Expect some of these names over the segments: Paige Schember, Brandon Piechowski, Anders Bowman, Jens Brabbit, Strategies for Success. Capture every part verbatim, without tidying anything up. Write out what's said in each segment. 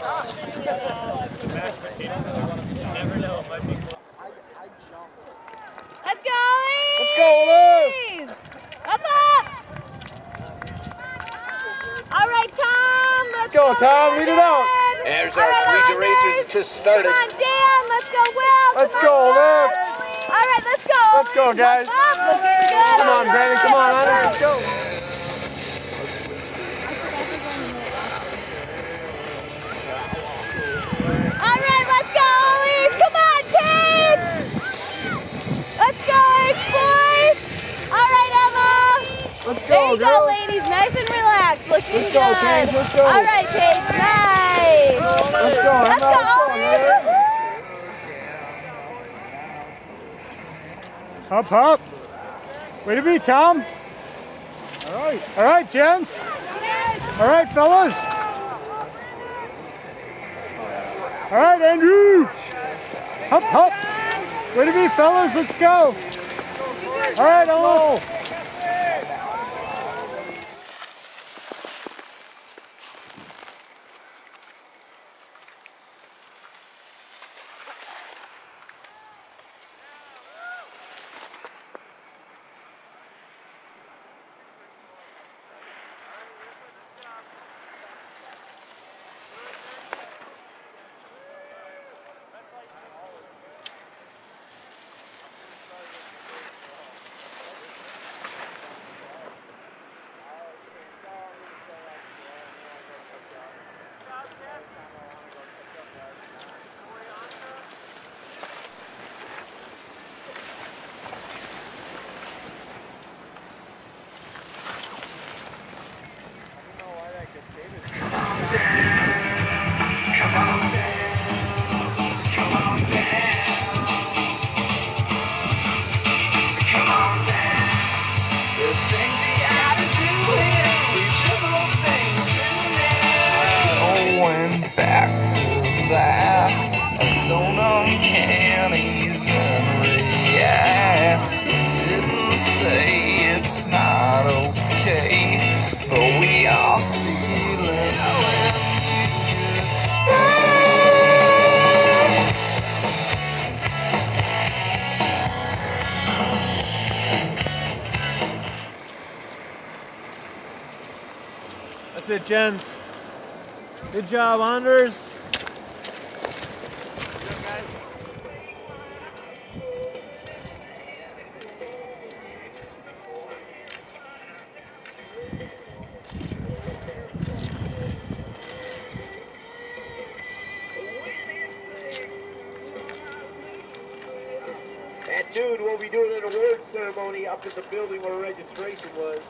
Let's go, Elise! Let's go, Come up! All right, Tom, let's, let's go. Let's go, Tom, lead it out. There's our right, lead racers just started. Come on, Dan, let's go, Will. Let's Come go, Liv. All right, let's go. Let's go, guys. Up. Let's get it Come on, Brandon. Come on, Anders. Let's go. Let's go, there you girl. go, ladies. Nice and relaxed. Looking Let's go, good. Paige. Let's go. All right, Paige. Nice. Let's go. Let's go, Ollie. Up, up. Way to be, Tom. All right. All right, gents. All right, fellas. All right, Andrew. Up, up. Way to be, fellas. Let's go. All right, Ollie. That's it, Jens. Good job, Anders. That dude will be doing an award ceremony up at the building where registration was.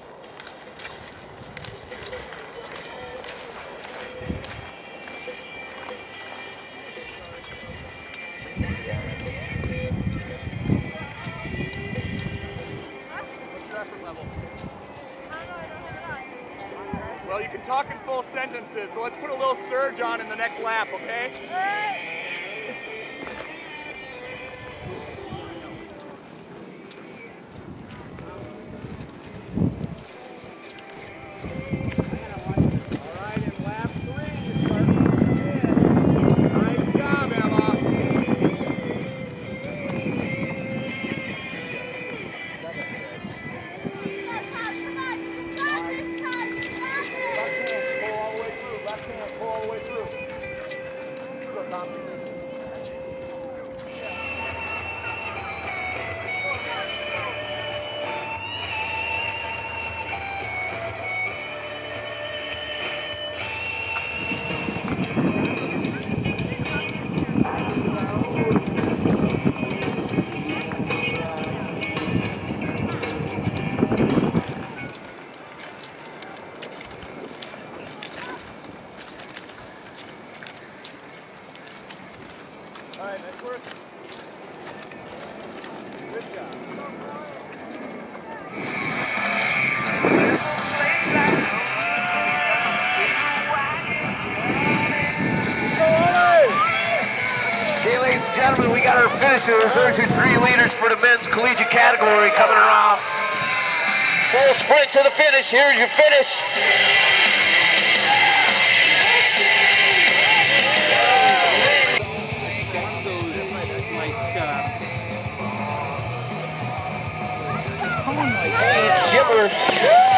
Well, you can talk in full sentences, so let's put a little surge on in the next lap, okay? All right. Sprint to the finish. Here's your finish. quarter.